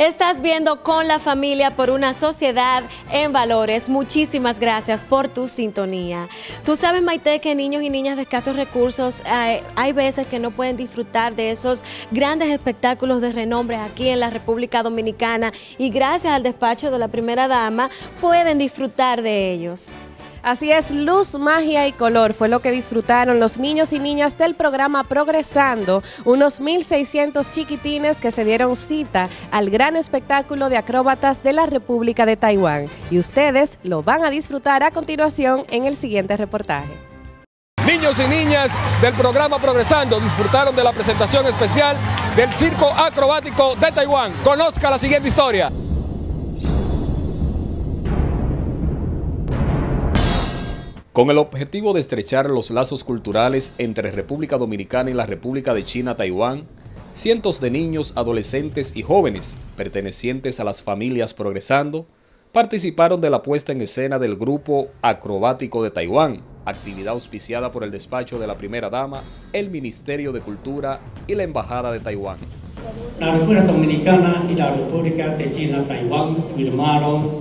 Estás viendo Con la Familia por una sociedad en valores. Muchísimas gracias por tu sintonía. Tú sabes, Maite, que niños y niñas de escasos recursos hay veces que no pueden disfrutar de esos grandes espectáculos de renombre aquí en la República Dominicana, y gracias al despacho de la Primera Dama pueden disfrutar de ellos. Así es, luz, magia y color fue lo que disfrutaron los niños y niñas del programa Progresando, unos 1.600 chiquitines que se dieron cita al gran espectáculo de acróbatas de la República de Taiwán. Y ustedes lo van a disfrutar a continuación en el siguiente reportaje. Niños y niñas del programa Progresando disfrutaron de la presentación especial del Circo Acrobático de Taiwán. Conozca la siguiente historia. Con el objetivo de estrechar los lazos culturales entre República Dominicana y la República de China-Taiwán, cientos de niños, adolescentes y jóvenes pertenecientes a las familias Progresando participaron de la puesta en escena del Grupo Acrobático de Taiwán, actividad auspiciada por el despacho de la Primera Dama, el Ministerio de Cultura y la Embajada de Taiwán. La República Dominicana y la República de China-Taiwán firmaron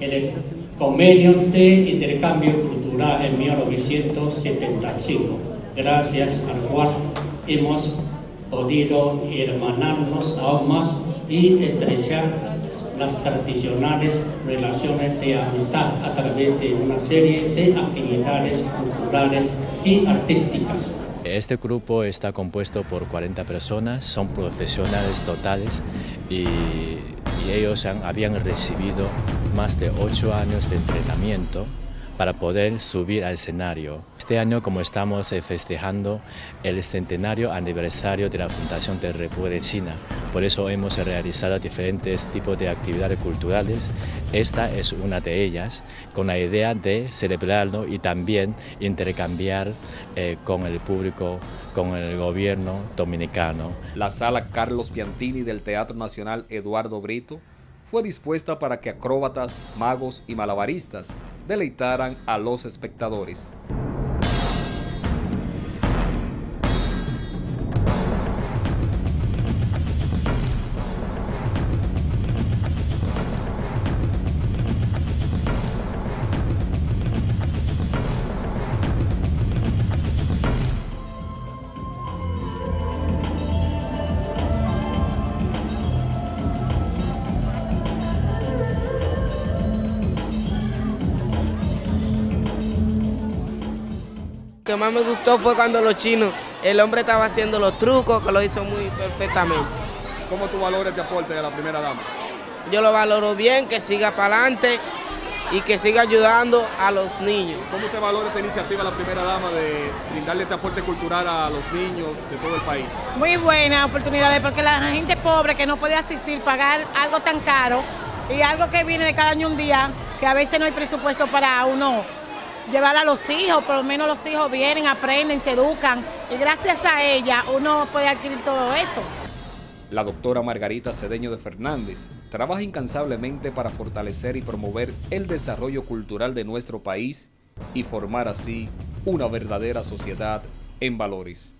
el Convenio de Intercambio Cultural en 1975, gracias al cual hemos podido hermanarnos aún más y estrechar las tradicionales relaciones de amistad a través de una serie de actividades culturales y artísticas. Este grupo está compuesto por 40 personas, son profesionales totales y ellos habían recibido más de 8 años de entrenamiento para poder subir al escenario. Este año, como estamos festejando el centenario aniversario de la Fundación de República de China, por eso hemos realizado diferentes tipos de actividades culturales. Esta es una de ellas, con la idea de celebrarlo y también intercambiar con el público, con el gobierno dominicano. La sala Carlos Piantini del Teatro Nacional Eduardo Brito fue dispuesta para que acróbatas, magos y malabaristas deleitaran a los espectadores. Lo que más me gustó fue cuando los chinos, el hombre estaba haciendo los trucos, que lo hizo muy perfectamente. ¿Cómo tú valoras este aporte de la Primera Dama? Yo lo valoro bien, que siga para adelante y que siga ayudando a los niños. ¿Cómo usted valora esta iniciativa de la Primera Dama de brindarle este aporte cultural a los niños de todo el país? Muy buena oportunidad, porque la gente pobre que no puede asistir, pagar algo tan caro y algo que viene de cada año un día, que a veces no hay presupuesto para uno. Llevar a los hijos, por lo menos los hijos vienen, aprenden, se educan, y gracias a ella uno puede adquirir todo eso. La doctora Margarita Cedeño de Fernández trabaja incansablemente para fortalecer y promover el desarrollo cultural de nuestro país y formar así una verdadera sociedad en valores.